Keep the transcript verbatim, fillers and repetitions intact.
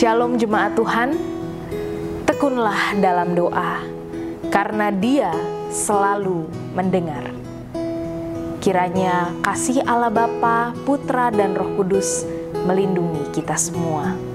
Shalom jemaat Tuhan, tekunlah dalam doa, karena Dia selalu mendengar. Kiranya kasih Allah Bapa, Putra, dan Roh Kudus melindungi kita semua.